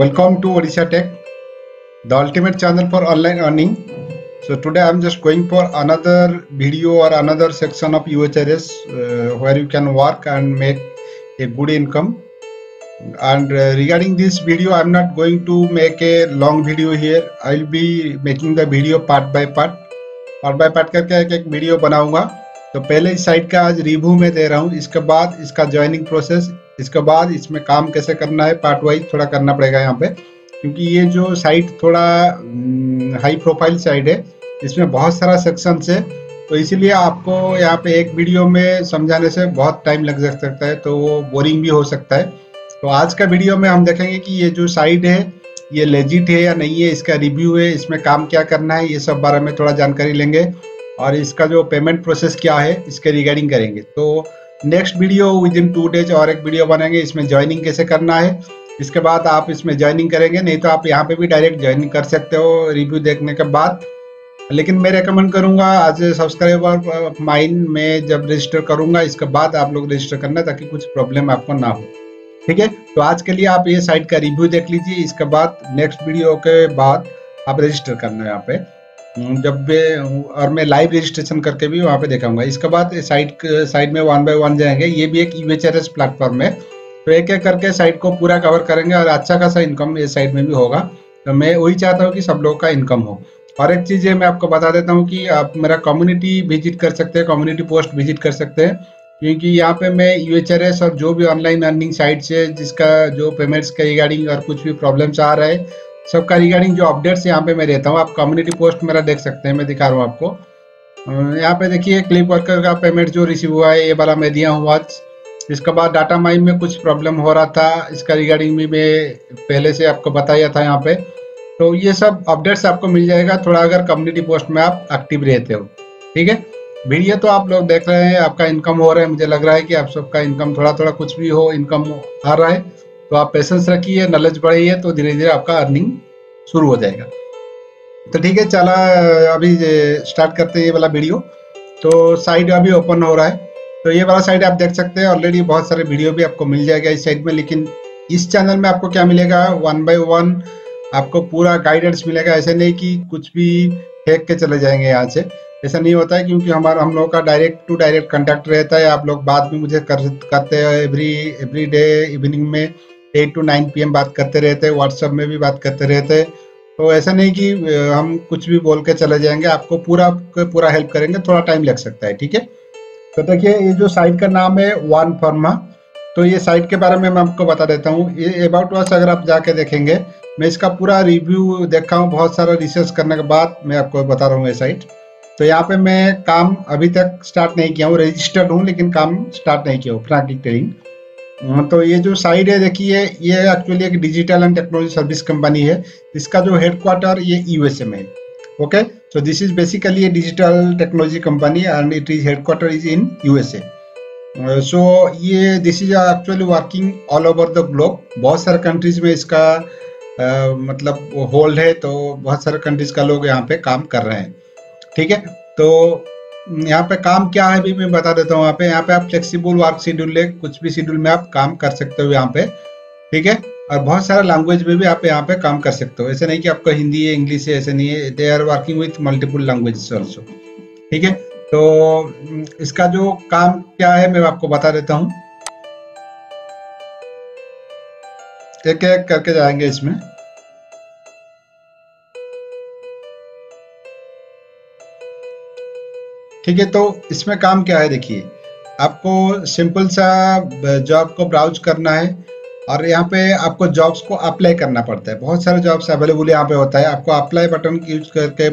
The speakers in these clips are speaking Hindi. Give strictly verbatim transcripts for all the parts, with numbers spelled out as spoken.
Welcome to ODISHATECH, the ultimate channel for online earning. So today I am just going for another video or another section of U H R S uh, where you can work and make a good income. And uh, regarding this video, I am not going to make a long video here. I will be making the video part by part. Part by part करके एक एक वीडियो बनाऊंगा. तो पहले इस साइट का आज रिव्यू में दे रहा हूँ. इसके बाद इसका ज्वाइनिंग प्रोसेस, इसके बाद इसमें काम कैसे करना है पार्ट वाइज थोड़ा करना पड़ेगा यहाँ पे, क्योंकि ये जो साइट थोड़ा हाई प्रोफाइल साइट है, इसमें बहुत सारा सेक्शंस है, तो इसीलिए आपको यहाँ पे एक वीडियो में समझाने से बहुत टाइम लग सकता है, तो वो बोरिंग भी हो सकता है. तो आज का वीडियो में हम देखेंगे कि ये जो साइट है ये लेजिट है या नहीं है, इसका रिव्यू है, इसमें काम क्या करना है, ये सब बारे में थोड़ा जानकारी लेंगे और इसका जो पेमेंट प्रोसेस क्या है इसके रिगार्डिंग करेंगे. तो next video within two days और एक वीडियो बनेंगे, इसमें ज्वाइनिंग कैसे करना है, इसके बाद आप इसमें ज्वाइनिंग करेंगे, नहीं तो आप यहाँ पे भी डायरेक्ट ज्वाइनिंग कर सकते हो रिव्यू देखने के बाद. लेकिन मैं रेकमेंड करूँगा आज सब्सक्राइबर माइन में जब रजिस्टर करूँगा इसके बाद आप लोग रजिस्टर करना, ताकि कुछ प्रॉब्लम आपको ना हो. ठीक है, तो आज के लिए आप ये साइट का रिव्यू देख लीजिए, इसके बाद नेक्स्ट वीडियो के बाद आप रजिस्टर करना यहाँ पे, जब मैं और मैं लाइव रजिस्ट्रेशन करके भी वहाँ पे देखाऊंगा. इसके बाद साइट साइड में वन बाय वन जाएंगे. ये भी एक यूएचआरएस प्लेटफॉर्म है, तो एक एक करके साइट को पूरा कवर करेंगे और अच्छा खासा इनकम इस साइट में भी होगा. तो मैं वही चाहता हूँ कि सब लोग का इनकम हो. और एक चीज़ है मैं आपको बता देता हूँ कि आप मेरा कम्युनिटी विजिट कर सकते हैं, कम्युनिटी पोस्ट विजिट कर सकते हैं, क्योंकि यहाँ पे मैं यूएचआरएस और जो भी ऑनलाइन अर्निंग साइट्स है जिसका जो पेमेंट्स का रिगार्डिंग और कुछ भी प्रॉब्लम्स आ रहा है सबका रिगार्डिंग जो अपडेट्स यहाँ पे मैं देता हूँ. आप कम्युनिटी पोस्ट मेरा देख सकते हैं, मैं दिखा रहा हूँ आपको. यहाँ पे देखिए क्लिप वर्कर का पेमेंट जो रिसीव हुआ है ये वाला मैं दिया हूँ आज. इसके बाद डाटा माइन में कुछ प्रॉब्लम हो रहा था, इसका रिगार्डिंग भी मैं पहले से आपको बताया था यहाँ पे. तो ये सब अपडेट्स आपको मिल जाएगा थोड़ा, अगर कम्युनिटी पोस्ट में आप एक्टिव रहते हो. ठीक है, वीडियो तो आप लोग देख रहे हैं, आपका इनकम हो रहा है, मुझे लग रहा है कि आप सबका इनकम थोड़ा थोड़ा कुछ भी हो इनकम आ रहा है. तो आप पेशेंस रखिए, नॉलेज बढ़ाइए, तो धीरे धीरे आपका अर्निंग शुरू हो जाएगा. तो ठीक है, चला अभी स्टार्ट करते हैं ये वाला वीडियो. तो साइट अभी ओपन हो रहा है, तो ये वाला साइट आप देख सकते हैं. ऑलरेडी बहुत सारे वीडियो भी आपको मिल जाएगा इस साइट में, लेकिन इस चैनल में आपको क्या मिलेगा, वन बाय वन आपको पूरा गाइडेंस मिलेगा. ऐसे नहीं कि कुछ भी फेंक के चले जाएंगे यहाँ से, ऐसा नहीं होता है, क्योंकि हमारा हम लोगों का डायरेक्ट टू डायरेक्ट कॉन्टैक्ट रहता है. आप लोग बात भी मुझे कर, करते हैं एवरी एवरी डे इवनिंग में eight to nine P M बात करते रहते हैं, व्हाट्सएप में भी बात करते रहते हैं. तो ऐसा नहीं कि हम कुछ भी बोल के चले जाएंगे, आपको पूरा पूरा हेल्प करेंगे, थोड़ा टाइम लग सकता है. ठीक है, तो देखिए ये जो साइट का नाम है ओनफॉर्मा. तो ये साइट के बारे में मैं आपको बता देता हूँ. ये अबाउट अस अगर आप जाके देखेंगे, मैं इसका पूरा रिव्यू देखा हूँ बहुत सारा रिसर्च करने के बाद मैं आपको बता रहा हूँ ये साइट. तो यहाँ पे मैं काम अभी तक स्टार्ट नहीं किया हूँ, रजिस्टर्ड हूँ लेकिन काम स्टार्ट नहीं किया हूँ फ्रैंकली ट्रेनिंग. तो ये जो साइट है देखिए, ये एक्चुअली एक digital and technology service company है. इसका जो हेडक्वार्टर ये यूएसए में है. Okay, so this is basically a digital technology company and it is headquarter is in USA. So ये this is actually working all over the globe. बहुत सारे कंट्रीज में इसका uh, मतलब होल्ड है, तो बहुत सारे कंट्रीज का लोग यहाँ पे काम कर रहे हैं. ठीक है, तो यहाँ पे काम क्या है भी मैं बता देता हूँ. यहाँ पे यहाँ पे आप फ्लेक्सिबल वर्क शेड्यूल है, कुछ भी शेड्यूल में आप काम कर सकते हो यहाँ पे. ठीक है, और बहुत सारा लैंग्वेज में भी आप यहाँ पे काम कर सकते हो. ऐसे नहीं कि आपको हिंदी है इंग्लिश है, ऐसे नहीं है. They are working with multiple languages also. ठीक है, तो इसका जो काम क्या है मैं आपको बता देता हूँ, एक एक करके जाएंगे इसमें. ठीक है, तो इसमें काम क्या है देखिए, आपको सिंपल सा जॉब को ब्राउज करना है और यहाँ पे आपको जॉब्स को अप्लाई करना पड़ता है. बहुत सारे जॉब्स अवेलेबल यहाँ पे होता है, आपको अप्लाई बटन यूज करके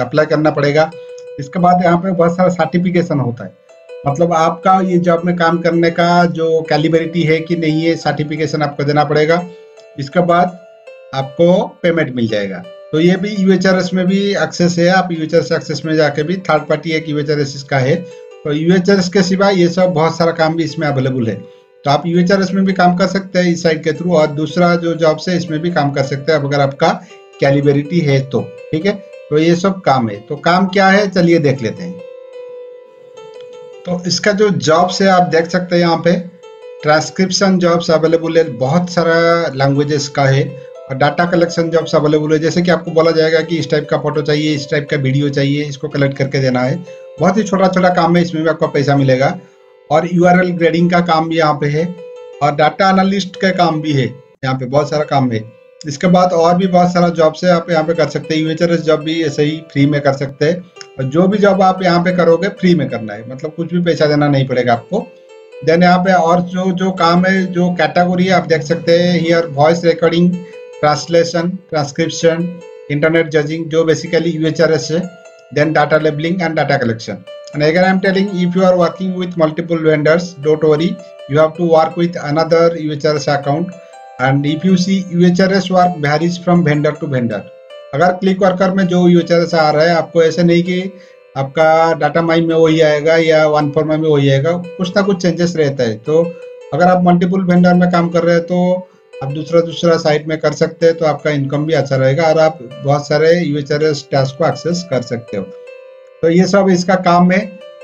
अप्लाई करना पड़ेगा. इसके बाद यहाँ पे बहुत सारा सर्टिफिकेशन होता है, मतलब आपका ये जॉब में काम करने का जो कैलिबिलिटी है कि नहीं है सर्टिफिकेशन आपको देना पड़ेगा. इसके बाद आपको पेमेंट मिल जाएगा. तो ये भी यूएचआरएस में भी एक्सेस है, आप यूएचआरएस एक्सेस में जाके भी थर्ड पार्टी एक यूएचआरएस इसका है. तो यूएचआरएस के सिवा ये सब बहुत सारा काम भी इसमें अवेलेबल है, तो आप यूएचआरएस में भी काम कर सकते हैं इस साइट के थ्रू, और दूसरा जो जॉब्स है इसमें भी काम कर सकते हैं अगर आपका कैलिबिलिटी है तो. ठीक है, तो ये सब काम है. तो काम क्या है चलिए देख लेते हैं. तो इसका जो जॉब्स है आप देख सकते हैं यहाँ पे ट्रांसक्रिप्शन जॉब्स अवेलेबल है, बहुत सारा लैंग्वेजेस का है और डाटा कलेक्शन जो आपसे अवेलेबल है, जैसे कि आपको बोला जाएगा कि इस टाइप का फोटो चाहिए, इस टाइप का वीडियो चाहिए, इसको कलेक्ट करके देना है। बहुत ही छोटा छोटा काम है, इसमें भी आपको पैसा मिलेगा। और यूआरएल ग्रेडिंग का काम भी यहाँ पे है और डाटा एनालिस्ट का काम भी है, यहाँ पे बहुत सारा काम है। इसके बाद और भी बहुत सारा जॉब्स है, आप यहाँ पे कर सकते हैं। यूएचआरएस जॉब भी ऐसे ही फ्री में कर सकते हैं, और जो भी जॉब आप यहाँ पे करोगे फ्री में करना है, मतलब कुछ भी पैसा देना नहीं पड़ेगा आपको। देन यहाँ पे और जो जो काम है, जो कैटेगोरी है आप देख सकते हैं here, voice recording, translation, transcription, internet judging, जो बेसिकली यूएचआरएस है। Then data labelling and data collection. And again I am telling, if you are working with multiple vendors, don't worry, you have to work with another U H R S account. And if you see, U H R S work varies from vendor to vendor. अगर क्लिक वर्कर में जो U H R S आ रहा है, आपको ऐसे नहीं कि आपका डाटा माइन में वही आएगा या वनफॉर्मा में वही आएगा, कुछ ना कुछ चेंजेस रहता है। तो अगर आप मल्टीपल वेंडर में काम कर रहे हैं तो आप दूसरा दूसरा साइट में कर सकते हैं, तो आपका इनकम भी अच्छा रहेगा और आप बहुत सारे U H R S task को एक्सेस कर सकते हो। तो ये सब इसका काम है।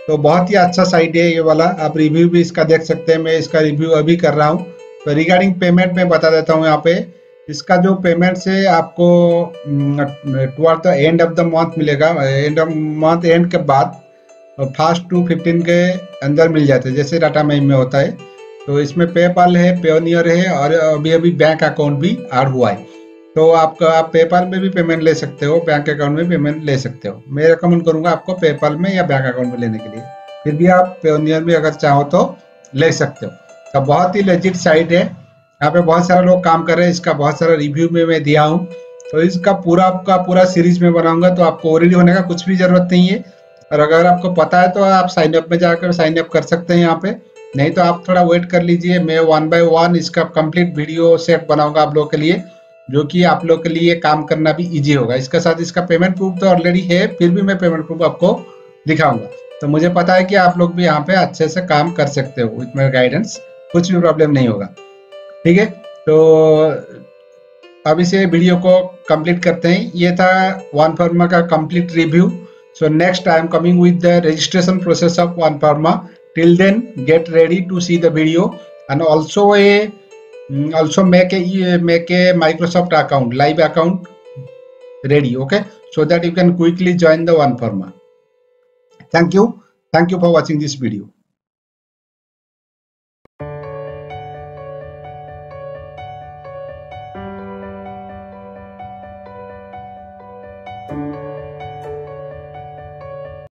तो बहुत ही अच्छा साइट है ये वाला, आप रिव्यू भी इसका देख सकते हैं। मैं इसका रिव्यू अभी कर रहा हूँ। तो रिगार्डिंग पेमेंट मैं बता देता हूँ यहाँ पे, इसका जो पेमेंट से आपको toward the end of the month मिलेगा, एंड ऑफ मंथ एंड के बाद फर्स्ट टू फिफ्टीन के अंदर मिल जाते हैं, जैसे डाटा में होता है। तो इसमें पेपाल है, पेओनियर है और अभी अभी बैंक अकाउंट भी ऐड हुआ है। तो आपका आप पेपाल में भी पेमेंट ले सकते हो, बैंक अकाउंट में पेमेंट ले सकते हो। मैं रिकमेंड करूंगा आपको पेपाल में या बैंक अकाउंट में लेने के लिए, फिर भी आप पेओनियर में अगर चाहो तो ले सकते हो। तो बहुत ही लेजिट साइट है, यहाँ पे बहुत सारे लोग काम कर रहे हैं। इसका बहुत सारा रिव्यू में मैं दिया हूँ, तो इसका पूरा आपका पूरा सीरीज में बनाऊंगा। तो आपको ओरिड होने का कुछ भी जरूरत नहीं है, और अगर आपको पता है तो आप साइनअप में जाकर साइनअप कर सकते हैं यहाँ पे, नहीं तो आप थोड़ा वेट कर लीजिए। मैं वन बाय वन इसका कंप्लीट वीडियो सेट बनाऊंगा आप लोगों के लिए, जो कि आप लोग के लिए काम करना भी इजी होगा। इसके साथ इसका पेमेंट प्रूफ तो ऑलरेडी है, फिर भी मैं पेमेंट प्रूफ आपको दिखाऊंगा। तो मुझे पता है कि आप लोग भी यहाँ पे अच्छे से काम कर सकते हो, विथ माय गाइडेंस कुछ भी प्रॉब्लम नहीं होगा। ठीक है, तो अब इसे वीडियो को कंप्लीट करते हैं। ये था वनफॉर्मा का complete review. So next I am coming with the registration process of OneForma. Till then get ready to see the video and also a also make a make a Microsoft account, live account ready, okay, so that you can quickly join the Oneforma. Thank you, thank you for watching this video.